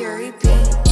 Yuri B.